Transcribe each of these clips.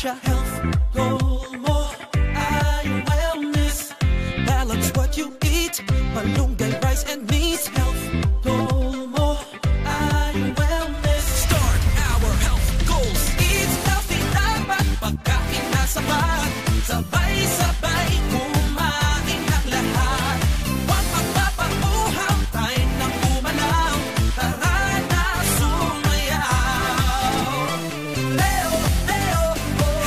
Find your health goal more. Eye your wellness. Balance what you eat. Malunggay, rice, and meat. Health goal more. Eye your wellness. Start our health goals. Eat healthy dapat. Pagkain na sapat. Sabay-sabay kumain ang lahat. Huwag magpapakuhaw. Time ng umalaw. Tara na sumayaw. Leo, Leo,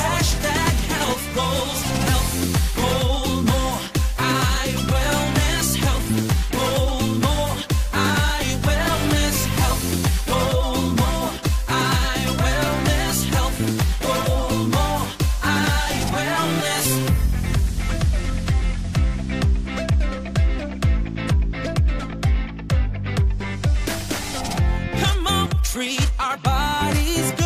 hashtag health goals. Health goal more. I wellness. Health goal more. I wellness. Health goal more. I wellness. Health goal more. I wellness. Come on, treat our bodies good.